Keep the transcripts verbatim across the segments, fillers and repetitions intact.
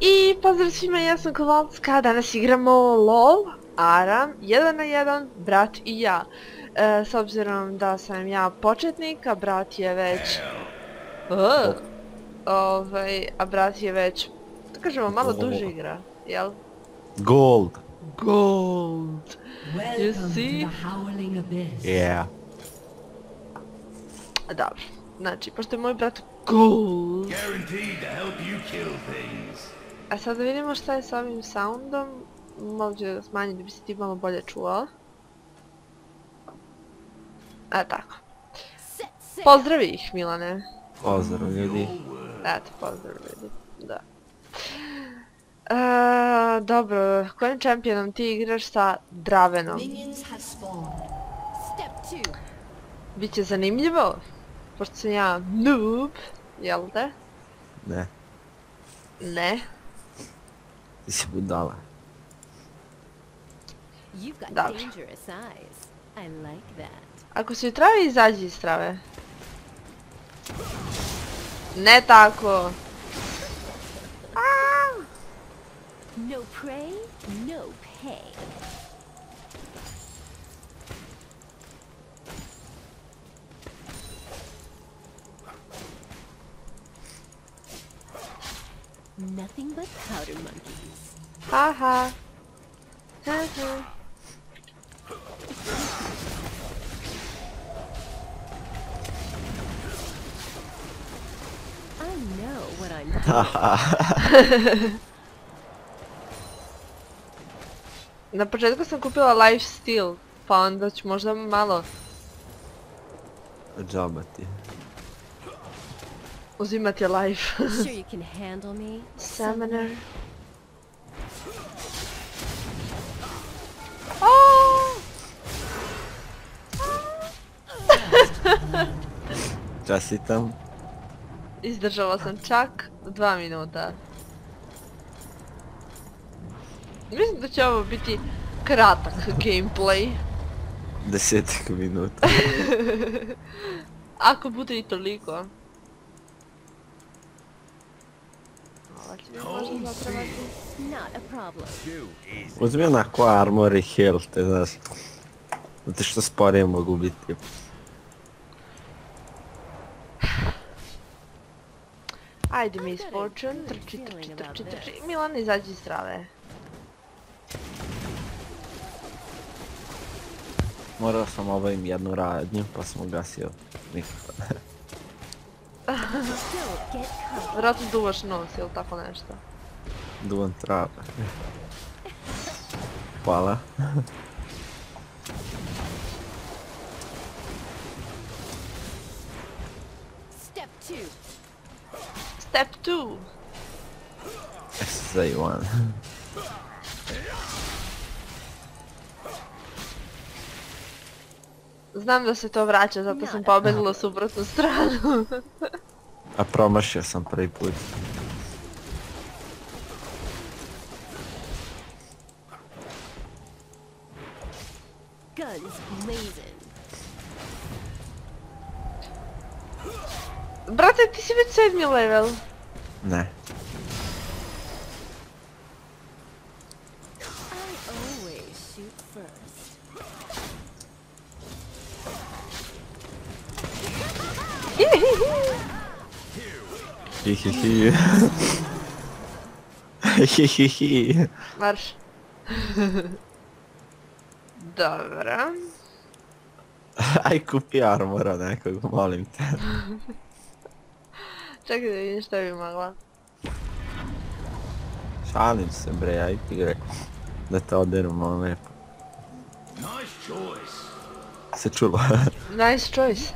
I pozdrawimy, ja jestem Kovalska, danas igramo LOL, Aram, jedan na jedan, brat i ja. E, s obzirom da sam ja početnik, a brat je već... Uh, ovaj, a brat je već, da kažemo, malo duže igra, jel? Gold! Gold! You see? Yeah. Dobro, znači, pošto je moj brat Gold! A sad da vidimo šta je s ovim soundom, možda da smanjim da bi se ti malo bolje čuo. A tako. Pozdravi ih, Milane. Pozdrav ljudi. Eto, pozdrav ljudi, da. Eee, dobro, kojim čempionom ti igraš sa Dravenom? Biće zanimljivo, pošto sam ja noob, jel da? Ne. Ne? Ti si budala. Dobro. Ako si u travi, izađi iz trave. Ne tako. No prey, no pay. Nothing but powder monkeys. Haha. Haha. I know what I'm doing. Na početku sam kupila lifesteal, pa onda ću možda malo... Džabati. Uzimati je life. Summoner. Časitam. Izdržala sam čak dva minuta. Mislim da će ovo biti kratak gameplay. Desetak minuta. Ako bude i toliko. Uzmi onako armor i health, znaš. Zato što sporije mogu biti. Ajde mi ispočun, trči, trči, trči, trči. Milan, izađi iz trave. Morao sam ovim jednu radnju, pa sam ugasio mikrofon. Vratno duvaš nos ili tako nešto? Duvan trave. Hvala. Step two. Say one. Znam da se to vraća, zato sam pobegla u suprotnu stranu. A promašio sam prvi put. Brate, ti si već sedmi level. Ne. Hihihi. Hihihi. Marš. Dobro. Aj kupi armora nekog, molim te. Čekaj da vidim što bi mogla. Šalim se bre, aj igre. Da te oderu malo lepo. Se čulo. Nice choice.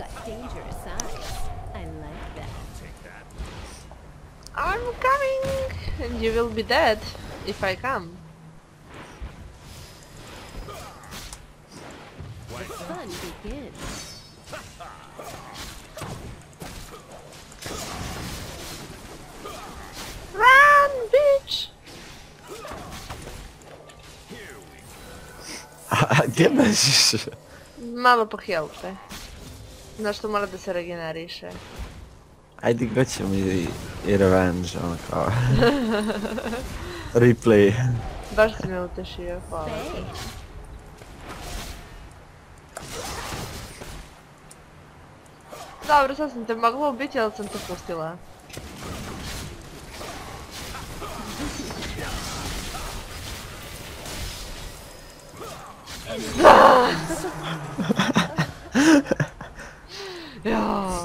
I'm coming, and you will be dead if I come. The fun begins. Run, bitch! Gdje bežiš? Malo po health-e. Znaš što mora da se regeneriše. I did got you me revenge on car. Replay. Bardzo miał też je fajne. Dobra, sasem, to mogło być, ale jsem to pustila. Ja.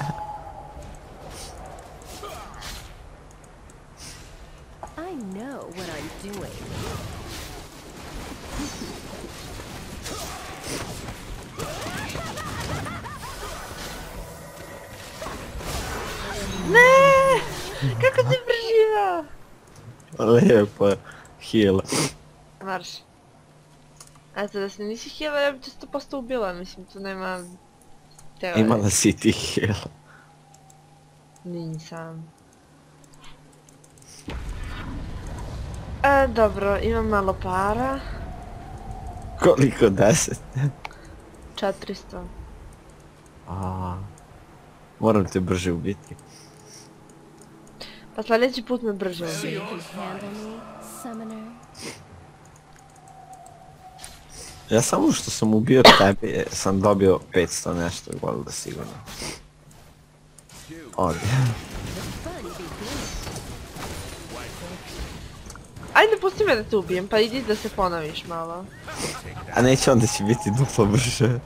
Лепо, хил. Марш. А за да сме ниси хил, я би често просто убила, мислим, то нема... Теория. Имала си ти хил. Не, не сам. Е, добро, имам мало пара. Колико десет? четыреста. Ааа. Морам те брже убити. Pa sljedeći put me brže. Ja samo što sam ubio tebe sam dobio пятьсот nešto golda sigurno. Ovdje. Ajde pusti me da te ubijem pa idi da se ponoviš malo. A neće onda će biti duplo brže.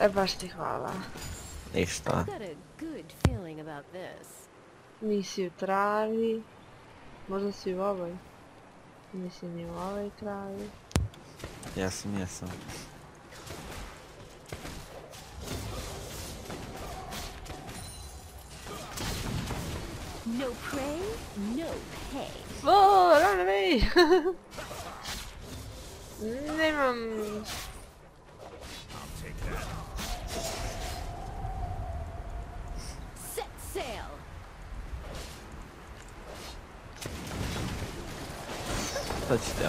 E baš ti hvala. Ništa. Nisi u travi, možda si u ovoj, nisi ni u ovoj travi. Ja sam, ja sam. Oooo, run away! Nemam... Šta ću te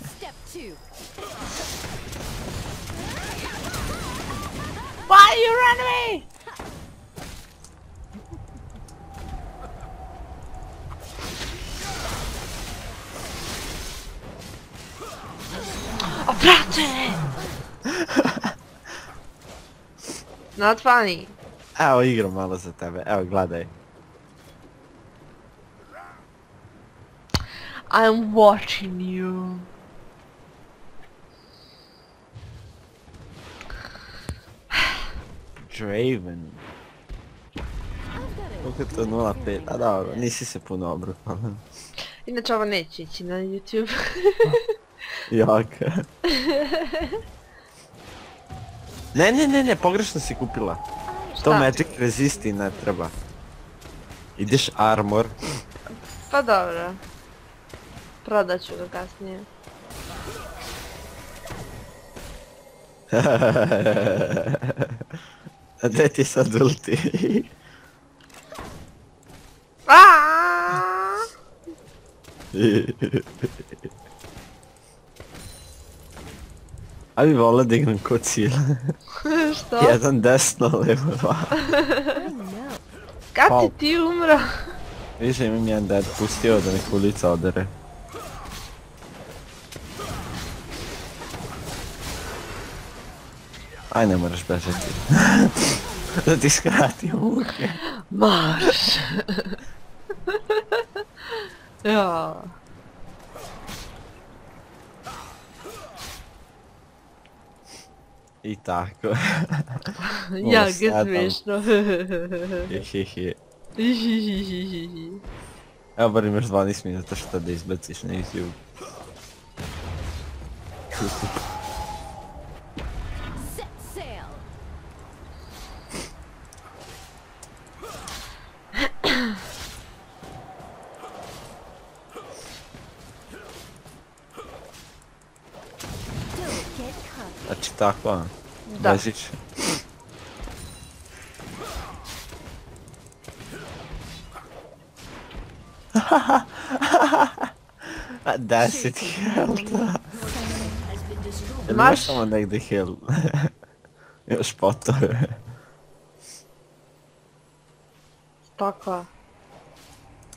Step two. Why you run away? Not funny. Evo igram malo za tebe, evo gledaj. I'm watching you. Draven. Kako je to nula pet, a dobro, nisi se puno obruvala. Inače ovo neće ići na YouTube. Jaka. Ne, ne, ne, ne, pogrešno si kupila. To Magic Resisti ne treba. Ideš armor. Pa dobro. Prodat ću ga kasnije. A gdje ti sad ulti? Ja bi volio da igram ko cijela. Što? Jedan desno, levo dva. Kad si ti umro? Više imam jedan dead, pustio da nek ulica odere. Aj ne moraš bežati. Da ti skratim uke. Marš! Ja. I tako. Jak je smiješno. Hehehe. Abar, masz dwanaście minut, też wtedy jest becyś na YouTube. Znaczy tak, pan. Da. That's it, healed. Masz someone like the hill. Już po to. Taka.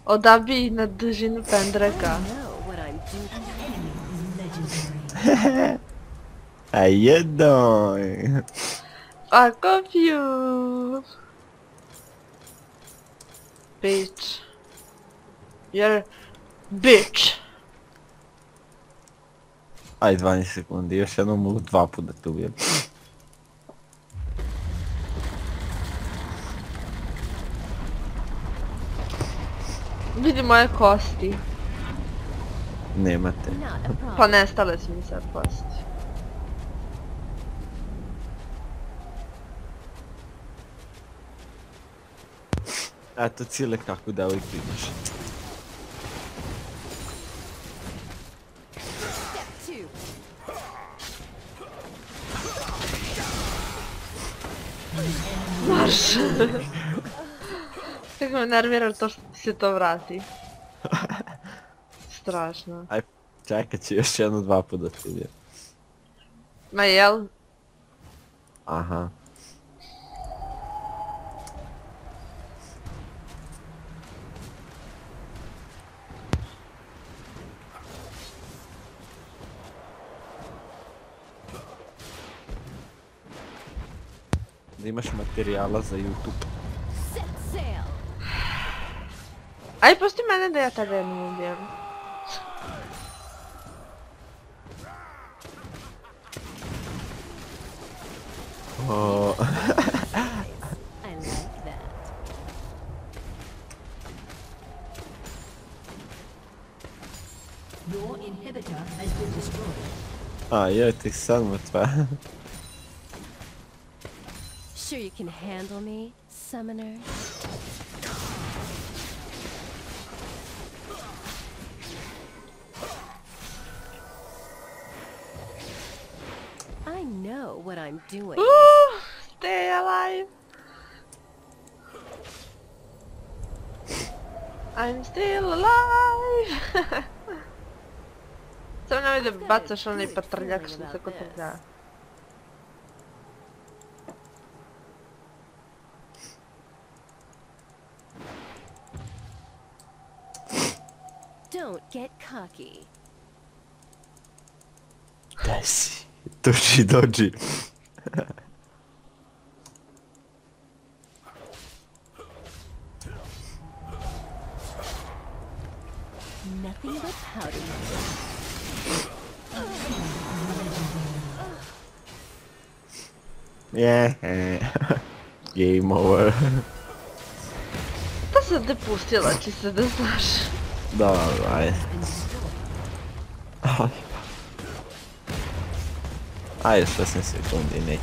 Odabij na drużynę Pendreka. A jedno. I love you. Bitch. You're bitch. Aj, dwanaście sekundy, još jednom mogu dva puta te ubijem. Vidi moje kosti. Nemate. Pa nestale su mi sad kosti. Eto cijele kakvu devojku imaš. Marsz! Tak mnie nerwira to, że się to wraci. Straszne. Aj, czekaj, ci jeszcze jedno dwa podatkowie. Majel? Aha. Da imaš materijala za YouTube. Aj, pusti mene da ja tebe ne ubijem. Oh. A joj, ti sad mrtva. Sure you can handle me, summoner. I know what I'm doing. Ooh, stay alive. I'm still alive. So now the bats only patrolják, što se kotizá. Don't get cocky. Yes. Dodgy, dodgy. Nothing but powder. Yeah. Game over. To se dopustila, ti se da znaš. Dawaj. A jest szesnaście sekund i nic.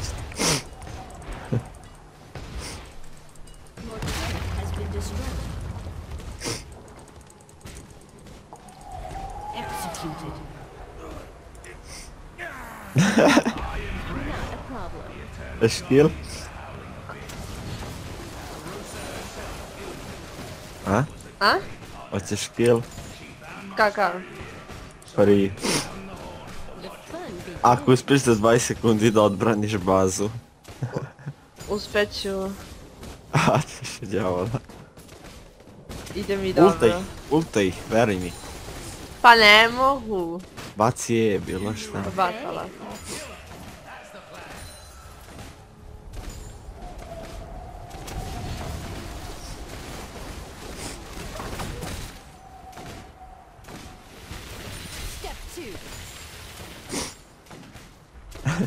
A skill? A? A? Hoćeš kill? Kakav? Prvi. Ako uspješ za dvadeset sekundi da odbraniš bazu. Uspeću. A ti še djavola. Ide mi dobro. Ultaj, ultaj, veruj mi. Pa ne mogu. Baci je bilo šta. Bacala.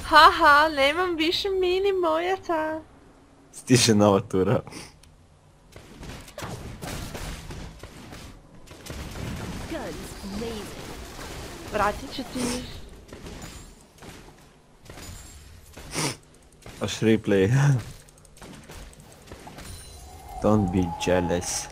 Haha, nemam više mini mojaca. Stiže nova tura. guns blazing. Bracie, czy ty już... Aż replay. Don't be jealous.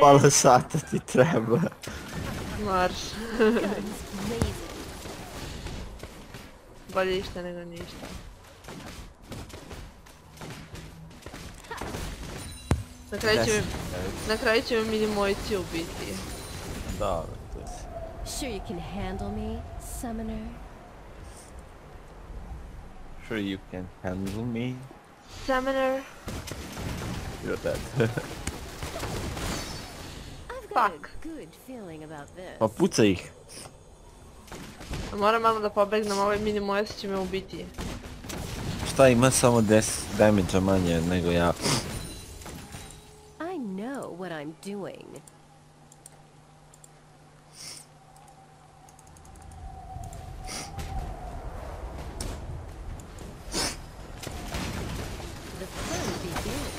Palesata ti treba. Marš. Bolje išta nego ništa. Na kraju će me milimojci ubiti. Da, to si. Sure you can handle me, summoner? Sure you can handle me? Summoner? You're dead. Fuck. Popucaj ih. Moram malo da pobegnem, ovaj mini mojas će me ubiti. Šta ima samo deset damage-a manje nego ja. I know what I'm doing. The fun begins.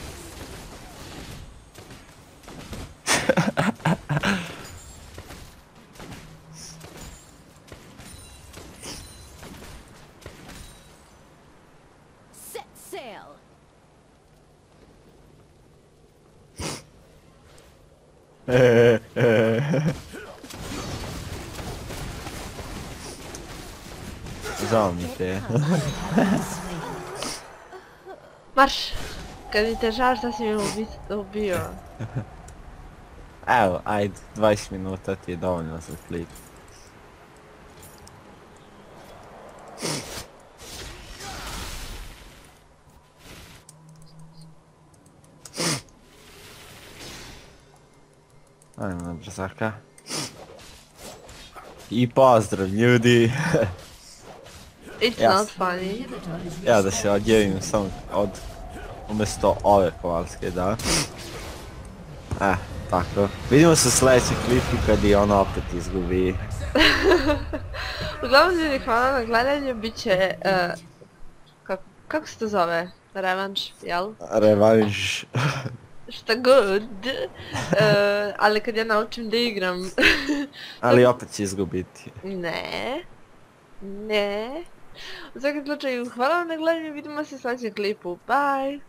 Žao mi te. Marš! Kad mi te žaš da si mi ubio. Evo, ajde, dvadeset minuta ti je dovoljno za klip. Ajmo na brzaka. I pozdrav ljudi! It's not funny. Ja da se odjevim samo od... umjesto ove Kovalske, da. Eh, tako. Vidimo se u sljedećem klipu kad i ona opet izgubi. Uglavnom ljudi, hvala na gledanju, bit će... kako se to zove? Revanš, jel? Revanš. Šta god, ali kad ja naučim da igram... Ali opet će izgubiti. Ne. Ne. U svakom slučaju, hvala vam na gledanju, vidimo se u sljedećem klipu, bye!